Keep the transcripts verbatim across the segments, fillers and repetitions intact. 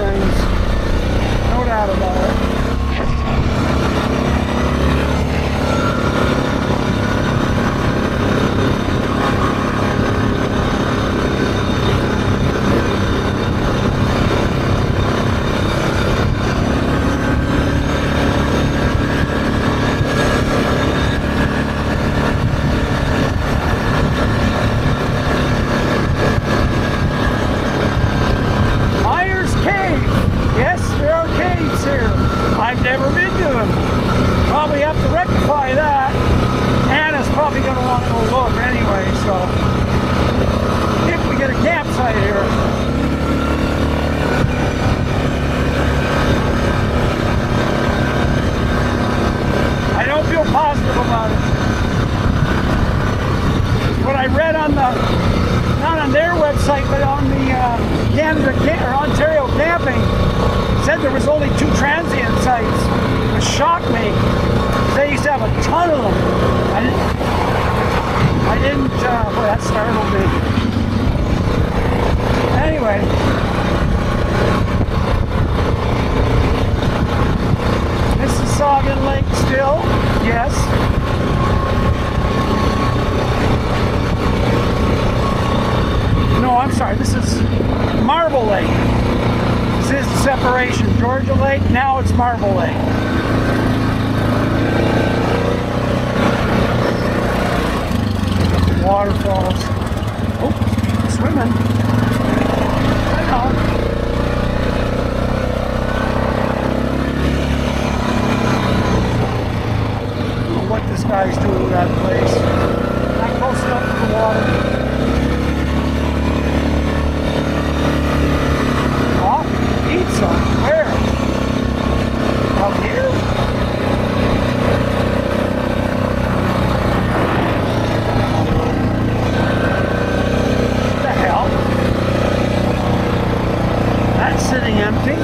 things, no doubt about it. Marble Lake. Waterfalls. Oh, swimming. Right on. I don't know what this guy's doing to that place. Not close enough to the water. Off, eat some. Where? Up here? What the hell? That's sitting empty.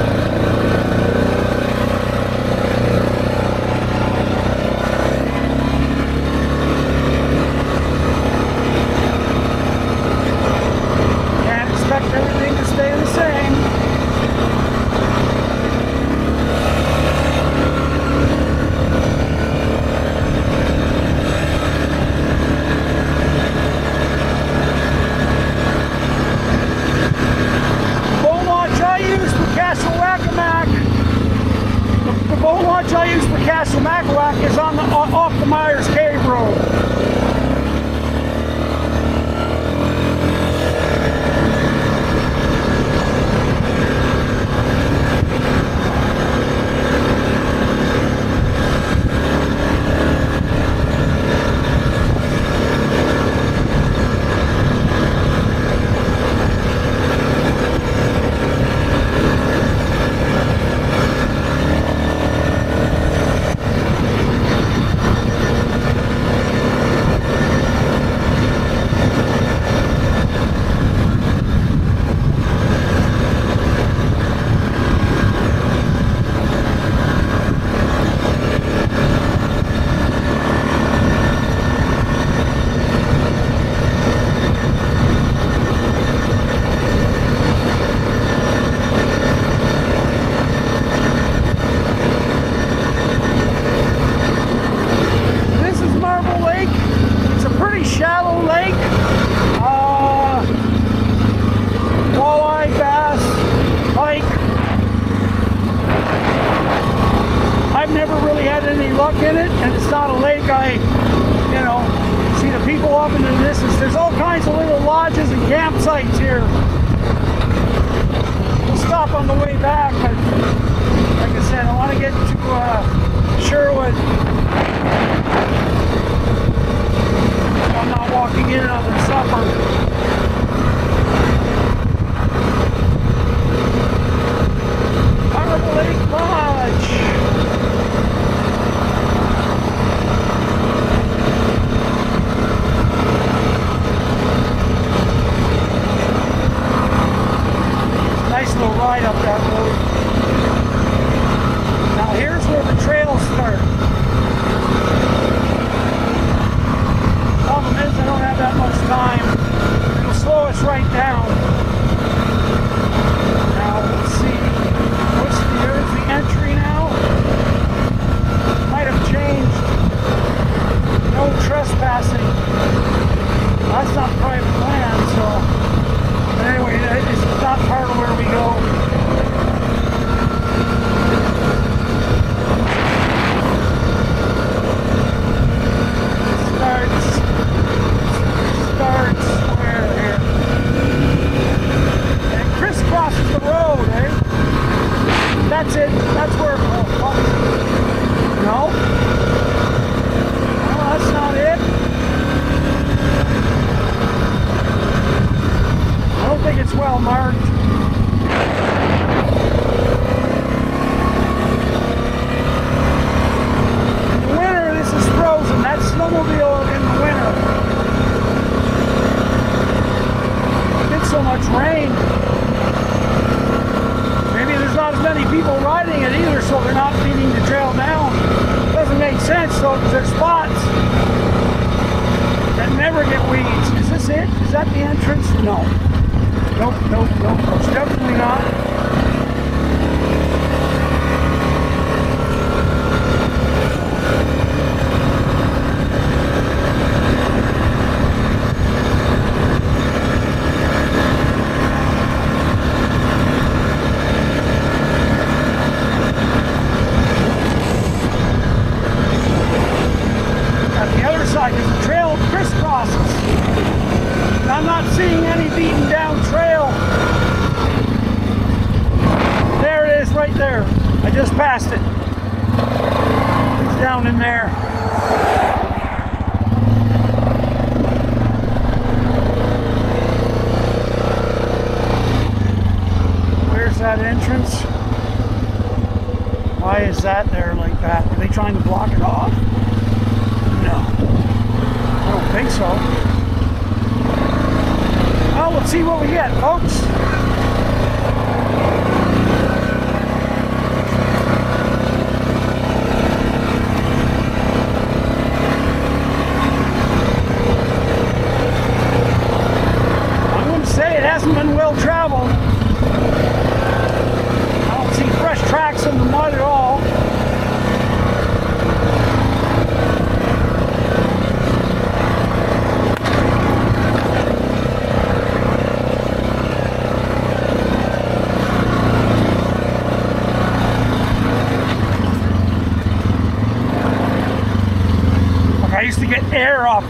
Right down. Now we'll see. that's it. That's where. Oh, oh. No. No, that's not it. I don't think it's well marked.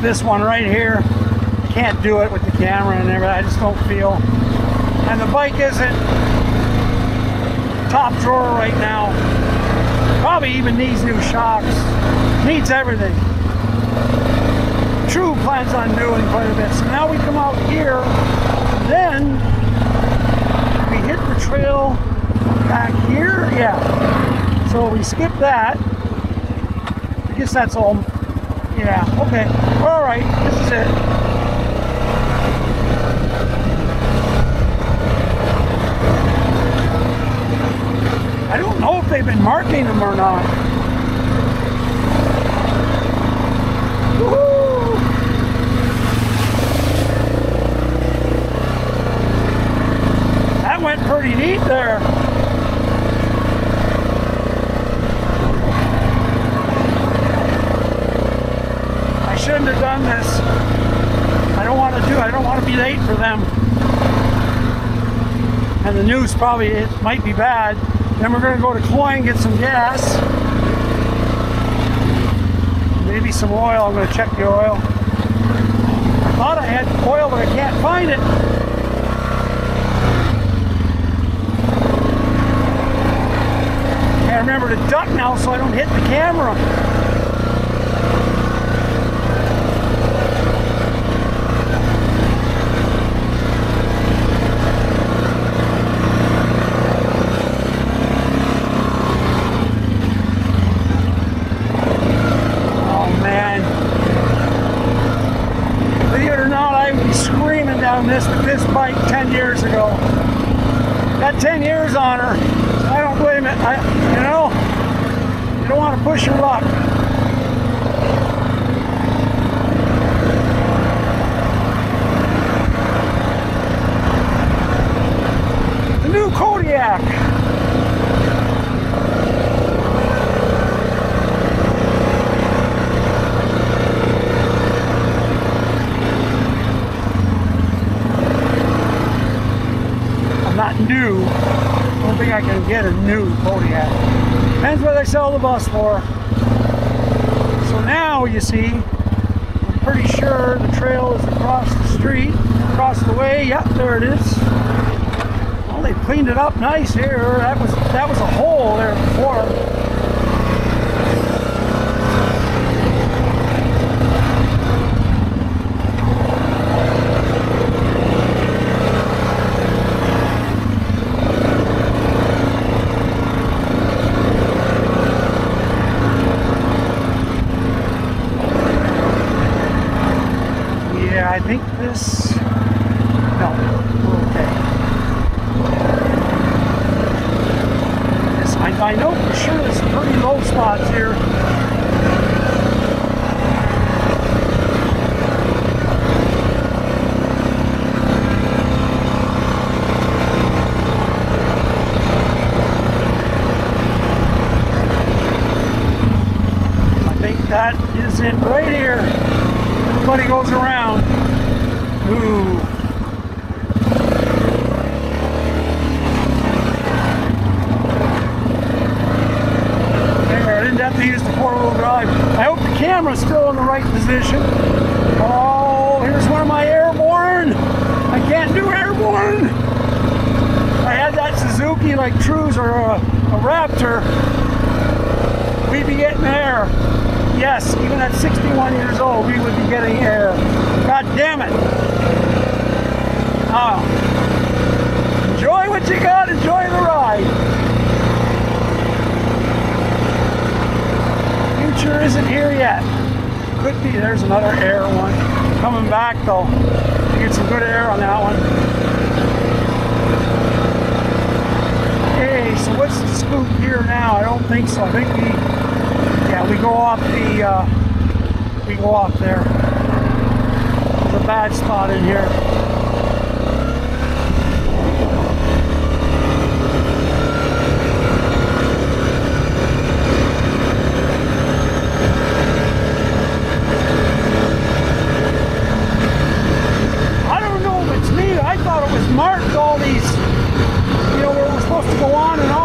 This one right here, I can't do it with the camera and everything. I just don't feel, and the bike isn't top drawer right now. Probably even needs new shocks, needs everything. True plans on doing quite a bit. So now we come out here, then we hit the trail back here. Yeah, so we skip that. I guess that's all. Yeah, okay. All right, this is it. I don't know if they've been marking them or not. Woo-hoo! That went pretty neat there. Shouldn't have done this. I don't want to do. I don't want to be late for them. And the news probably it might be bad. Then we're going to go to Kloy and get some gas, maybe some oil. I'm going to check the oil. I thought I had oil, but I can't find it. I remember to duck now, so I don't hit the camera. Get a new Kodiak. Depends where they sell the bus for. So now you see, I'm pretty sure the trail is across the street, across the way. Yep, there it is. Oh, Well, they cleaned it up nice here. That was that was a hole there before. I think this, no, okay. This, I, I know for sure there's some pretty low spots here. I think that is it right here. Everybody goes around. Ooh. There, I didn't have to use the four-wheel drive. I hope the camera's still in the right position. Oh, here's one of my airborne. I can't do airborne. I had that Suzuki like Trues or a, a Raptor. We'd be getting air. Yes, even at sixty-one years old, we would be getting air. God damn it. Oh. Enjoy what you got. Enjoy the ride. Future isn't here yet. Could be. There's another air one. Coming back, though. You get some good air on that one. Okay, so what's the scoop here now? I don't think so. I think we... Yeah, we go off the, uh, we go off there. There's a bad spot in here. I don't know if it's me. I thought it was marked all these, you know, where we're supposed to go on and on.